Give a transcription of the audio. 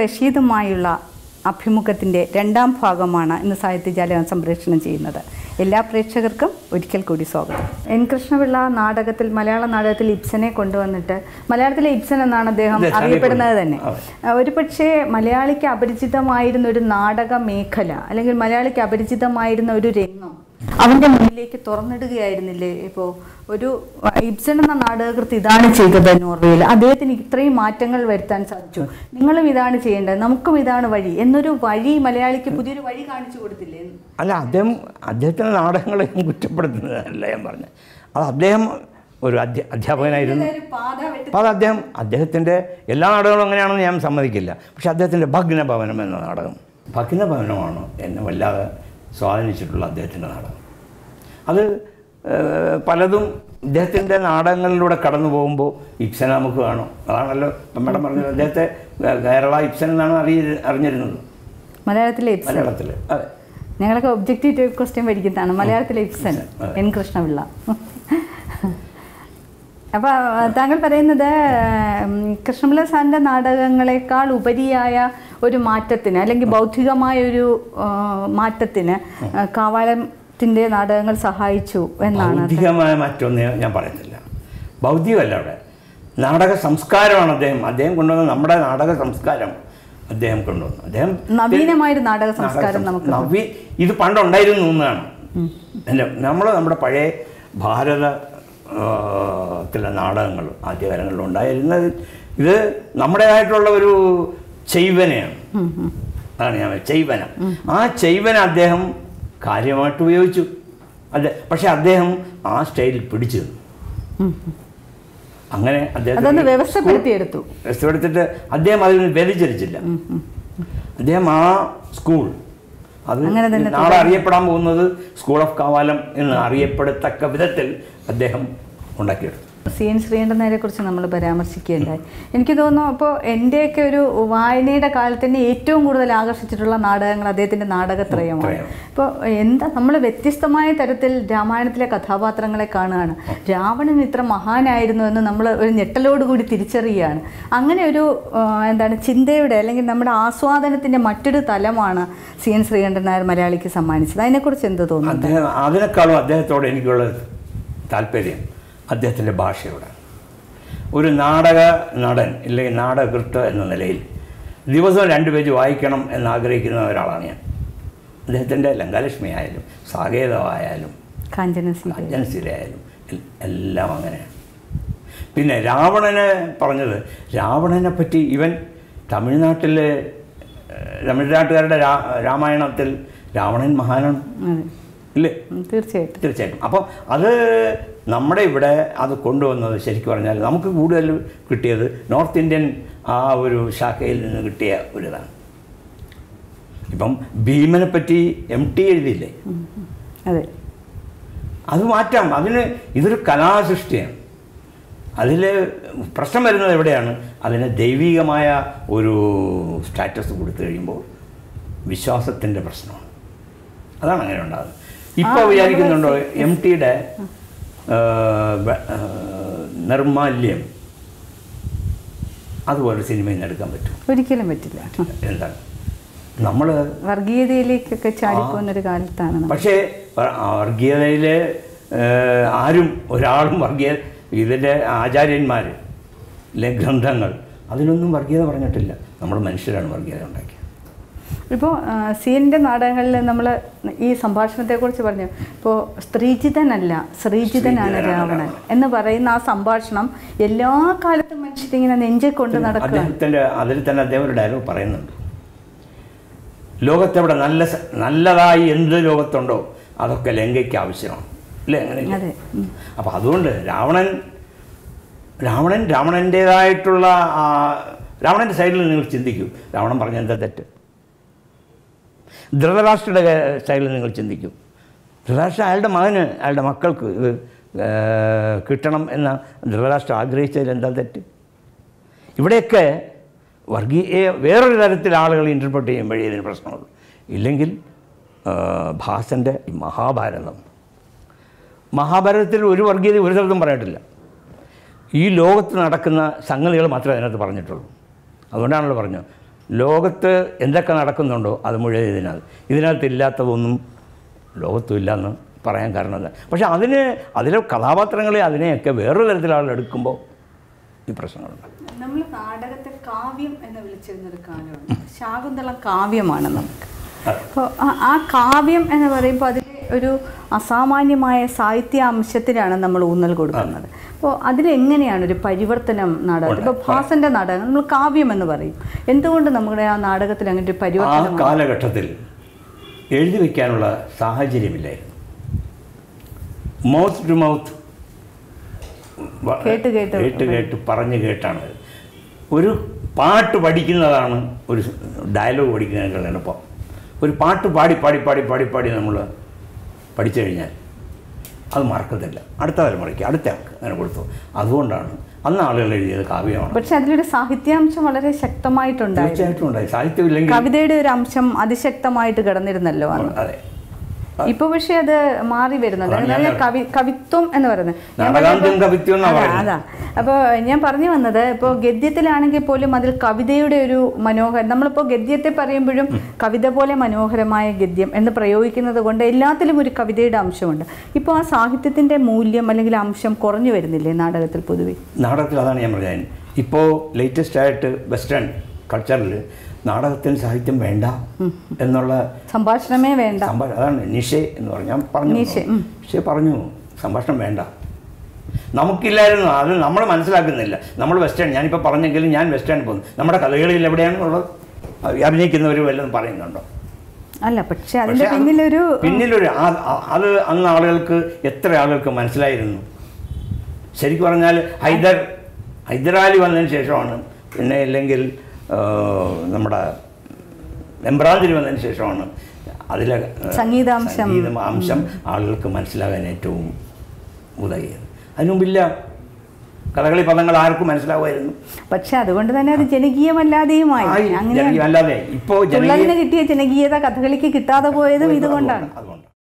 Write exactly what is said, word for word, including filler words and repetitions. റഷീദുമായുള്ള അഭിമുഖത്തിൻ്റെ രണ്ടാം ഭാഗമാണ് ഇന്ന് സാഹിത്യജാലകം സംപ്രേഷണം ചെയ്യുന്നത്. എല്ലാ പ്രേക്ഷകർക്കും ഒരിക്കൽ കൂടി സ്വാഗതം. എൻ കൃഷ്ണപിള്ള നാടകത്തിൽ മലയാള നാടകത്തിൽ ഇബ്സനെ കൊണ്ടുവന്നിട്ട് മലയാളത്തിലെ ഇബ്സൻ എന്നാണ് അദ്ദേഹം അറിയപ്പെടുന്നത് തന്നെ. ഒരു പക്ഷേ മലയാളിക്ക് അപരിചിതമായിരുന്ന ഒരു നാടക മേഖല അല്ലെങ്കിൽ മലയാളിക്ക് അപരിചിതമായിരുന്ന ഒരു രംഗം അവൻ്റെ മുന്നിലേക്ക് തുറന്നിടുകയായിരുന്നില്ലേ? ഇപ്പോൾ ഒരു ഇബ്സൺ എന്ന നാടകകൃത്ത് ഇതാണ് ചെയ്തത് നോർവേയിൽ, അദ്ദേഹത്തിന് ഇത്രയും മാറ്റങ്ങൾ വരുത്താൻ സാധിച്ചു, നിങ്ങളും ഇതാണ് ചെയ്യേണ്ടത്, നമുക്കും ഇതാണ് വഴി എന്നൊരു വഴി മലയാളിക്ക് പുതിയൊരു വഴി കാണിച്ചു കൊടുത്തില്ലേ? അല്ല, അദ്ദേഹം അദ്ദേഹത്തിൻ്റെ നാടകങ്ങളെ കുറ്റപ്പെടുത്തുന്നതല്ല ഞാൻ പറഞ്ഞത്. അത് അദ്ദേഹം ഒരു അധ്യാപകനായിരുന്നു. അപ്പോൾ അത് അദ്ദേഹം അദ്ദേഹത്തിൻ്റെ എല്ലാ നാടകങ്ങളും അങ്ങനെയാണെന്ന് ഞാൻ സമ്മതിക്കില്ല. പക്ഷെ അദ്ദേഹത്തിൻ്റെ ഭഗ്നഭവനം എന്ന നാടകം, ഭഗ്നഭവനമാണ് എന്നെ വല്ലാതെ സ്വാധീനിച്ചിട്ടുള്ള അദ്ദേഹത്തിൻ്റെ നാടകം. അത് പലതും ഇദ്ദേഹത്തിൻ്റെ നാടകങ്ങളിലൂടെ കടന്നു പോകുമ്പോൾ ഇബ്സൻ നമുക്ക് കാണും. അതാണല്ലോ മേഡം പറഞ്ഞത്, അദ്ദേഹത്തെ കേരള ഇബ്സൻ എന്നാണ് അറിയ അറിഞ്ഞിരുന്നത് മലയാളത്തിലെ മലയാളത്തിലെ അതെ, ഞങ്ങളൊക്കെ ഒബ്ജക്റ്റീവ് ക്വസ്റ്റ്യൻ പഠിക്കുന്നതാണ് മലയാളത്തിലെ ഇബ്സൻ എൻ കൃഷ്ണപിള്ള. അപ്പോൾ താങ്കൾ പറയുന്നത് കൃഷ്ണപിള്ള സാറിൻ്റെ നാടകങ്ങളെക്കാൾ ഉപരിയായ ഒരു മാറ്റത്തിന് അല്ലെങ്കിൽ ബൗദ്ധികമായ ഒരു മാറ്റത്തിന് കാവാലത്തിൻ്റെ നാടകങ്ങൾ സഹായിച്ചു എന്നാണ്. ബൗദ്ധികമായ മാറ്റമൊന്നും ഞാൻ പറയത്തില്ല, ബൗദ്ധികമല്ല, അവിടെ നാടക സംസ്കാരമാണ് അദ്ദേഹം അദ്ദേഹം കൊണ്ടുവന്ന നമ്മുടെ നാടക സംസ്കാരം അദ്ദേഹം കൊണ്ടുവന്നു. അദ്ദേഹം നവീനമായൊരു നാടക സംസ്കാരം നമുക്ക് നവീ ഇത് പണ്ടുണ്ടായിരുന്നു എന്നാണ് എൻ്റെ നമ്മൾ നമ്മുടെ പഴയ ഭാരത ത്തിലെ നാടകങ്ങൾ ആദ്യകാലങ്ങളിലുണ്ടായിരുന്നത് ഇത് നമ്മുടേതായിട്ടുള്ള ഒരു ചെയ്വനയാണ്. അതാണ് ഞാൻ ചെയ്വനം. ആ ചെയ്വന അദ്ദേഹം കാര്യമായിട്ട് ഉപയോഗിച്ചു. അതെ, പക്ഷെ അദ്ദേഹം ആ സ്റ്റൈലിൽ പിടിച്ചു അങ്ങനെ അദ്ദേഹം വ്യവസ്ഥപ്പെടുത്തിയെടുത്തു. വ്യവസ്ഥപ്പെടുത്തിട്ട് അദ്ദേഹം അതിൽ വ്യതിചരിച്ചില്ല. അദ്ദേഹം ആ സ്കൂൾ അത് നാളെ അറിയപ്പെടാൻ പോകുന്നത് സ്കൂൾ ഓഫ് കവാലം എന്ന് അറിയപ്പെടത്തക്ക വിധത്തിൽ അദ്ദേഹം ഉണ്ടാക്കിയെടുത്തു. സി എൻ ശ്രീകണ്ഠനെ കുറിച്ച് നമ്മൾ പരാമർശിക്കുകയുണ്ടായി. എനിക്ക് തോന്നുന്നു അപ്പോൾ എൻ്റെയൊക്കെ ഒരു വായനയുടെ കാലത്ത് തന്നെ ഏറ്റവും കൂടുതൽ ആകർഷിച്ചിട്ടുള്ള നാടകങ്ങൾ അദ്ദേഹത്തിൻ്റെ നാടകത്രയമാണ്. ഇപ്പോൾ എന്താ നമ്മൾ വ്യത്യസ്തമായ തരത്തിൽ രാമായണത്തിലെ കഥാപാത്രങ്ങളെ കാണുകയാണ്. രാവണൻ ഇത്ര മഹാനായിരുന്നു എന്ന് നമ്മൾ ഒരു ഞെട്ടലോടുകൂടി തിരിച്ചറിയുകയാണ്. അങ്ങനെ ഒരു എന്താണ് ചിന്തയുടെ അല്ലെങ്കിൽ നമ്മുടെ ആസ്വാദനത്തിൻ്റെ മറ്റൊരു തലമാണ് സി എൻ ശ്രീകണ്ഠൻ നായർ മലയാളിക്ക് സമ്മാനിച്ചത്. അതിനെക്കുറിച്ച് എന്ത് തോന്നുന്നു? അതിനേക്കാളും അദ്ദേഹത്തോട് എനിക്കുള്ള താല്പര്യം അദ്ദേഹത്തിൻ്റെ ഭാഷയോടെ. ഒരു നാടക നടൻ ഇല്ലെങ്കിൽ നാടകകൃത്ത് എന്ന നിലയിൽ ദിവസവും രണ്ട് പേജ് വായിക്കണം എന്നാഗ്രഹിക്കുന്ന ഒരാളാണ് ഞാൻ. അദ്ദേഹത്തിൻ്റെ ലങ്കാലക്ഷ്മി ആയാലും സാകേതമായാലും കാഞ്ചനസീലയായാലും എല്ലാം അങ്ങനെയാണ്. പിന്നെ രാവണനെ പറഞ്ഞത്, രാവണനെ പറ്റി ഇവൻ തമിഴ്നാട്ടിലെ തമിഴ്നാട്ടുകാരുടെ രാമായണത്തിൽ രാവണൻ മഹാനാണ് ഇല്ലേ? തീർച്ചയായിട്ടും തീർച്ചയായിട്ടും അപ്പം അത് നമ്മുടെ ഇവിടെ അത് കൊണ്ടുവന്നത് ശരിക്കും പറഞ്ഞാൽ നമുക്ക് കൂടുതൽ കിട്ടിയത് നോർത്ത് ഇന്ത്യൻ ആ ഒരു ശാഖയിൽ നിന്ന് കിട്ടിയ ഒരിതാണ്. ഇപ്പം ഭീമനെ പറ്റി എം ടി എഴുതിയില്ലേ? അതെ, അത് മാറ്റാം. അതിന് ഇതൊരു കലാസൃഷ്ടിയാണ്. അതിൽ പ്രശ്നം വരുന്നത് എവിടെയാണ്? അതിന് ദൈവികമായ ഒരു സ്റ്റാറ്റസ് കൊടുത്തു കഴിയുമ്പോൾ വിശ്വാസത്തിൻ്റെ പ്രശ്നമാണ്. അതാണ് അങ്ങനെ ഉണ്ടാകുന്നത്. ഇപ്പോൾ വിചാരിക്കുന്നുണ്ടോ എം ടിയുടെ നിർമാല്യം അതുപോലെ സിനിമയിൽ നിന്ന് എടുക്കാൻ പറ്റും? ഒരിക്കലും പറ്റില്ല. എന്താണ് നമ്മൾ വർഗീയതയിലേക്കൊക്കെ ചാടിപ്പോകുന്നൊരു കാലത്താണ്. പക്ഷേ വർഗീയതയിൽ ആരും ഒരാളും വർഗീയ ഇതിൻ്റെ ആചാര്യന്മാർ അല്ലെ ഗ്രന്ഥങ്ങൾ അതിലൊന്നും വർഗീയത പറഞ്ഞിട്ടില്ല. നമ്മൾ മനുഷ്യരാണ് വർഗീയത ഉണ്ടാക്കിയത്. ഇപ്പോൾ സി എൻ്റെ നാടകങ്ങളിൽ നമ്മൾ ഈ സംഭാഷണത്തെക്കുറിച്ച് പറഞ്ഞു. ഇപ്പോൾ സ്ത്രീജിതനല്ല ശ്രീജിതനാണ് രാവണൻ എന്ന് പറയുന്ന ആ സംഭാഷണം എല്ലാ കാലത്തും മനുഷ്യരിങ്ങനെ നെഞ്ചിൽ കൊണ്ട് നടക്കും. അതിൽ തന്നെ അദ്ദേഹം ഒരു ഡയലോഗ് പറയുന്നുണ്ട്, ലോകത്തെവിടെ നല്ല നല്ലതായി എന്ത് ലോകത്തുണ്ടോ അതൊക്കെ ലങ്കയ്ക്ക് ആവശ്യമാണ് അല്ലേ? അങ്ങനെ അതെ. അപ്പം അതുകൊണ്ട് രാവണൻ രാവണൻ രാവണൻ്റേതായിട്ടുള്ള രാവണൻ്റെ സൈഡിൽ നിങ്ങൾ ചിന്തിക്കൂ. രാവണൻ പറഞ്ഞ എന്താ തെറ്റ്? ധൃതരാഷ്ട്രയുടെ സ്റ്റൈലിൽ നിങ്ങൾ ചിന്തിക്കും. ധൃതരാഷ്ട്ര അയാളുടെ മകന് അയാളുടെ മക്കൾക്ക് ഇത് കിട്ടണം എന്ന ധൃതരാഷ്ട്രം ആഗ്രഹിച്ചതിൽ എന്താ തെറ്റ്? ഇവിടെയൊക്കെ വർഗീയ വേറൊരു തരത്തിൽ ആളുകൾ ഇൻ്റർപ്രറ്റ് ചെയ്യുമ്പോഴേ ഇതിന് പ്രശ്നമുള്ളൂ. ഇല്ലെങ്കിൽ ഭാസൻ്റെ മഹാഭാരതം മഹാഭാരതത്തിൽ ഒരു വർഗീയത ഒരു സ്ഥലത്തും പറഞ്ഞിട്ടില്ല. ഈ ലോകത്ത് നടക്കുന്ന സംഗതികൾ മാത്രമേ അതിനകത്ത് പറഞ്ഞിട്ടുള്ളൂ. അതുകൊണ്ടാണല്ലോ പറഞ്ഞു ലോകത്ത് എന്തൊക്കെ നടക്കുന്നുണ്ടോ അത് മുഴുവൻ ഇതിനകത്ത് ഇതിനകത്ത് ഇല്ലാത്തതൊന്നും ലോകത്തും ഇല്ലയെന്ന് പറയാൻ കാരണമല്ല. പക്ഷേ അതിന് അതിലെ കഥാപാത്രങ്ങളെ അതിനെയൊക്കെ വേറൊരു തരത്തിൽ ആളെടുക്കുമ്പോൾ ഈ പ്രശ്നങ്ങളുണ്ട്. നമ്മൾ നാടകത്തെ കാവ്യം എന്ന് വിളിച്ചിരുന്നൊരു കാലമാണ്, ശാകുന്തളം കാവ്യമാണ് നമുക്ക്. അപ്പോൾ ആ കാവ്യം എന്ന് പറയുമ്പോൾ അതിലെ ഒരു അസാമാന്യമായ സാഹിത്യാംശത്തിനാണ് നമ്മൾ ഊന്നൽ കൊടുക്കുന്നത്. അപ്പോൾ അതിലെങ്ങനെയാണ് ഒരു പരിവർത്തനം നാടകം? ഇപ്പോൾ ഭാസൻ്റെ നാടകം നമ്മൾ കാവ്യം എന്ന് പറയും, എന്തുകൊണ്ട് നമ്മുടെ ആ നാടകത്തിൽ അങ്ങനെ ഒരു പരിവർത്തനം? ആ കാലഘട്ടത്തിൽ എഴുതി വയ്ക്കാനുള്ള സാഹചര്യമില്ലായിരുന്നു. മൗത്ത് ടു മൗത്ത് കേട്ട് കേട്ട് കേട്ട് കേട്ട് പറഞ്ഞ് കേട്ടാണ്. ഒരു പാട്ട് പഠിക്കുന്നതാണ് ഒരു ഡയലോഗ് പഠിക്കുന്നതിനേക്കാൾ എളുപ്പം. ഒരു പാട്ട് പാടി പാടി പാടി പാടി പാടി നമ്മൾ പഠിച്ചു കഴിഞ്ഞാൽ അത് മറക്കത്തില്ല, അടുത്ത തലമുറയ്ക്ക് അടുത്ത ആൾക്ക് അങ്ങനെ കൊടുത്തു. അതുകൊണ്ടാണ് അന്ന് ആളുകൾ എഴുതിയത് കാവ്യമാണ്. പക്ഷേ അതിലൊരു സാഹിത്യാംശം വളരെ ശക്തമായിട്ടുണ്ട്. തീർച്ചയായിട്ടും ഉണ്ടായി. സാഹിത്യമില്ലെങ്കിൽ കവിതയുടെ ഒരു അംശം അതിശക്തമായിട്ട് കിടന്നിരുന്നല്ലോ. അതെ, ഇപ്പൊ പക്ഷെ അത് മാറി വരുന്നത് കവി കവിത്വം എന്ന് പറയുന്നത്. അപ്പോൾ ഞാൻ പറഞ്ഞു വന്നത് ഇപ്പോൾ ഗദ്യത്തിലാണെങ്കിൽ പോലും അതിൽ കവിതയുടെ ഒരു മനോഹരം, നമ്മളിപ്പോൾ ഗദ്യത്തെ പറയുമ്പോഴും കവിത പോലെ മനോഹരമായ ഗദ്യം എന്ന് പ്രയോഗിക്കുന്നത് കൊണ്ട് എല്ലാത്തിലും ഒരു കവിതയുടെ അംശമുണ്ട്. ഇപ്പോൾ ആ സാഹിത്യത്തിന്റെ മൂല്യം അല്ലെങ്കിൽ അംശം കുറഞ്ഞു വരുന്നില്ലേ നാടകത്തിൽ പൊതുവെ? നാടകത്തിൽ അതാണ് ഞാൻ പറഞ്ഞത്. ഇപ്പോൾ ലേറ്റസ്റ്റ് ആയിട്ട് വെസ്റ്റേൺ കൾച്ചറിൽ നാടകത്തിന് സാഹിത്യം വേണ്ട എന്നുള്ള സംഭാഷണമേ വേണ്ട. അതാണ് നിഷേ എന്ന് പറഞ്ഞാൽ പറഞ്ഞു നിഷേ പറഞ്ഞു സംഭാഷണം വേണ്ട. നമുക്കില്ലായിരുന്നു, അത് നമ്മൾ മനസ്സിലാക്കുന്നില്ല. നമ്മൾ വെസ്റ്റേൺ, ഞാനിപ്പോൾ പറഞ്ഞെങ്കിലും ഞാൻ വെസ്റ്റേൺ പോകുന്നു. നമ്മുടെ കഥകളിൽ എവിടെയാണെന്നുള്ളത് അഭിനയിക്കുന്നവർ വല്ലതും പറയുന്നുണ്ടോ? അല്ല. പക്ഷേ അതിൻ്റെ പിന്നിലൊരു പിന്നിലൊരു അത് അന്ന് ആളുകൾക്ക് എത്ര ആളുകൾക്ക് മനസ്സിലായിരുന്നു. ശരിക്കും പറഞ്ഞാൽ ഹൈദർ ഹൈദരാലി വന്നതിന് ശേഷമാണ്, പിന്നെ ഇല്ലെങ്കിൽ നമ്മുടെ എംബ്രാതിരി വന്നതിന് ശേഷമാണ് അതിലെ സംഗീതാംശം അംശം ആളുകൾക്ക് മനസ്സിലാകാൻ ഏറ്റവും ഉതകിയത്. അതിനുമുമ്പില്ല, കഥകളി പദങ്ങൾ ആർക്കും മനസ്സിലാവുമായിരുന്നു. പക്ഷെ അതുകൊണ്ട് തന്നെ അത് ജനകീയമല്ലാതെയുമായി. ഇപ്പോൾ കിട്ടിയ ജനകീയത കഥകളിക്ക് കിട്ടാതെ പോയതും ഇതുകൊണ്ടാണ്.